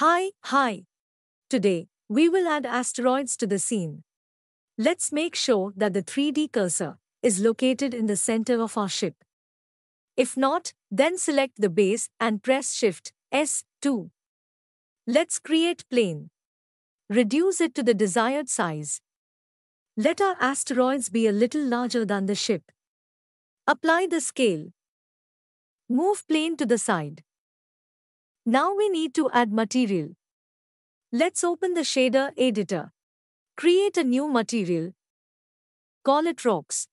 Hi. Today, we will add asteroids to the scene. Let's make sure that the 3D cursor is located in the center of our ship. If not, then select the base and press Shift S2. Let's create plane. Reduce it to the desired size. Let our asteroids be a little larger than the ship. Apply the scale. Move plane to the side. Now we need to add material. Let's open the shader editor. Create a new material. Call it rocks.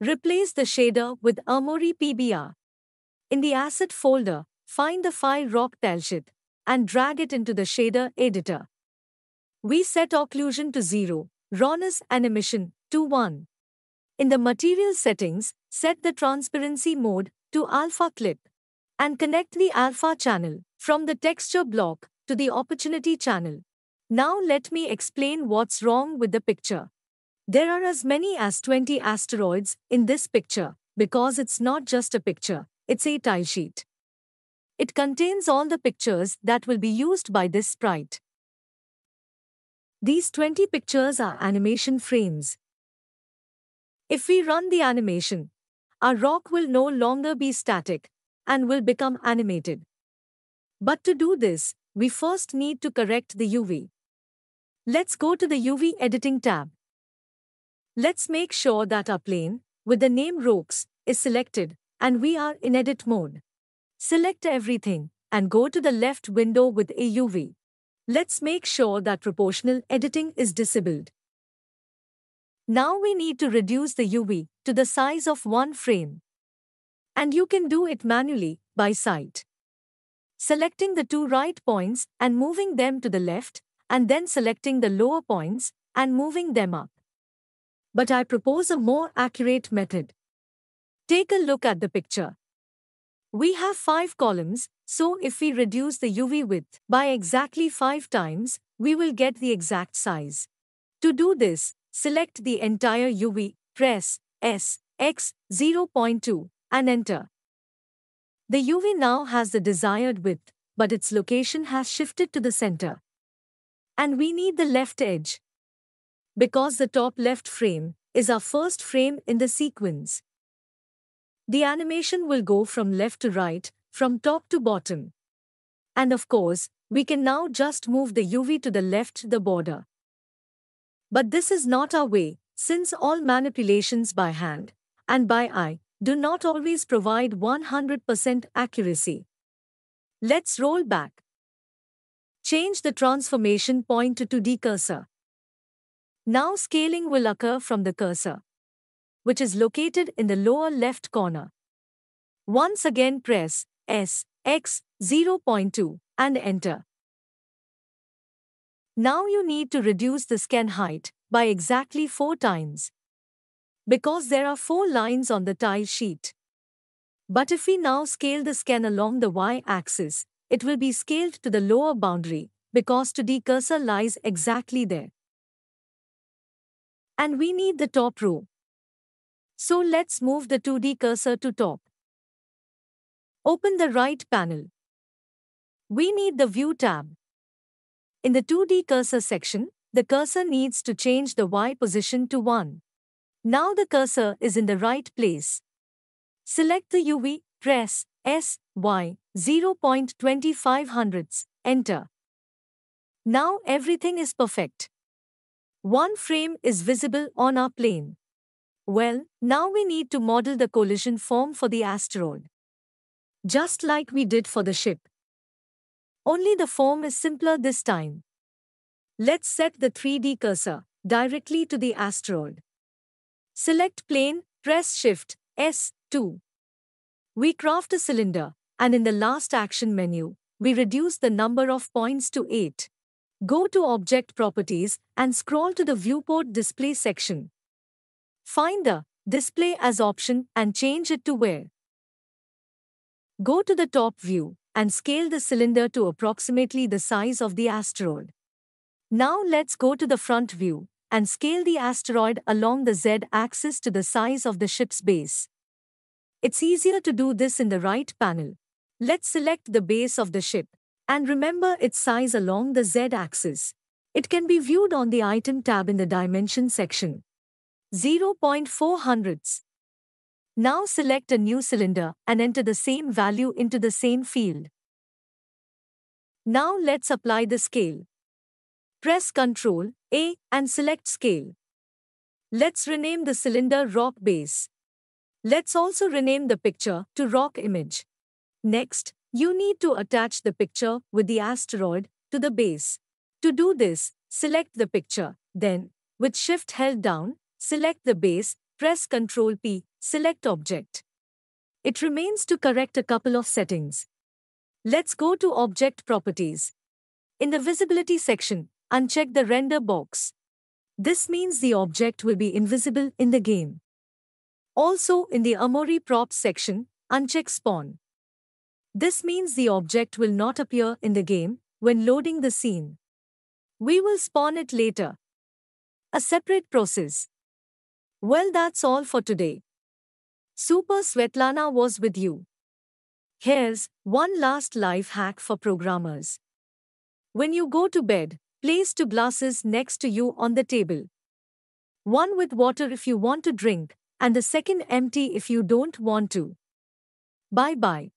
Replace the shader with Armory PBR. In the asset folder, find the file rock_taljit and drag it into the shader editor. We set occlusion to 0, rawness and emission to 1. In the material settings, set the transparency mode to alpha clip and connect the alpha channel from the texture block to the opportunity channel. Now let me explain what's wrong with the picture. There are as many as 20 asteroids in this picture because it's not just a picture, it's a tile sheet. It contains all the pictures that will be used by this sprite. These 20 pictures are animation frames. If we run the animation, our rock will no longer be static and will become animated. But to do this, we first need to correct the UV. Let's go to the UV editing tab. Let's make sure that our plane, with the name rocks, is selected and we are in edit mode. Select everything and go to the left window with a UV. Let's make sure that proportional editing is disabled. Now we need to reduce the UV to the size of one frame. And you can do it manually, by sight. Selecting the two right points and moving them to the left, and then selecting the lower points and moving them up. But I propose a more accurate method. Take a look at the picture. We have 5 columns, so if we reduce the UV width by exactly 5 times, we will get the exact size. To do this, select the entire UV, press S, X, 0.2. and enter. The UV now has the desired width, but its location has shifted to the center. And we need the left edge, because the top left frame is our first frame in the sequence. The animation will go from left to right, from top to bottom. And of course, we can now just move the UV to the left, the border. But this is not our way, since all manipulations by hand and by eye do not always provide 100% accuracy. Let's roll back. Change the transformation point to 2D cursor. Now scaling will occur from the cursor, which is located in the lower left corner. Once again press S, X, 0.2 and enter. Now you need to reduce the scan height by exactly 4 times, because there are 4 lines on the tile sheet. But if we now scale the scan along the y-axis, it will be scaled to the lower boundary, because 2D cursor lies exactly there. And we need the top row. So let's move the 2D cursor to top. Open the right panel. We need the View tab. In the 2D cursor section, the cursor needs to change the Y position to 1. Now the cursor is in the right place. Select the UV, press S, Y, 0.25, enter. Now everything is perfect. One frame is visible on our plane. Well, now we need to model the collision form for the asteroid, just like we did for the ship. Only the form is simpler this time. Let's set the 3D cursor directly to the asteroid. Select plane, press Shift, S2. We craft a cylinder, and in the last action menu, we reduce the number of points to 8. Go to Object Properties and scroll to the Viewport Display section. Find the Display as option and change it to Where. Go to the top view and scale the cylinder to approximately the size of the asteroid. Now let's go to the front view and scale the asteroid along the z-axis to the size of the ship's base. It's easier to do this in the right panel. Let's select the base of the ship and remember its size along the z-axis. It can be viewed on the item tab in the dimension section. 0.4 hundredths. Now select a new cylinder and enter the same value into the same field. Now let's apply the scale. Press Ctrl A and select scale. Let's rename the cylinder rock base. Let's also rename the picture to rock image. Next, you need to attach the picture with the asteroid to the base. To do this, select the picture. Then, with Shift held down, select the base, press Ctrl P, select object. It remains to correct a couple of settings. Let's go to Object Properties. In the Visibility section, uncheck the Render box. This means the object will be invisible in the game. Also, in the Armory Props section, uncheck Spawn. This means the object will not appear in the game when loading the scene. We will spawn it later. A separate process. Well, that's all for today. Super Svetlana was with you. Here's one last life hack for programmers. When you go to bed, place two glasses next to you on the table. One with water if you want to drink, and the second empty if you don't want to. Bye-bye.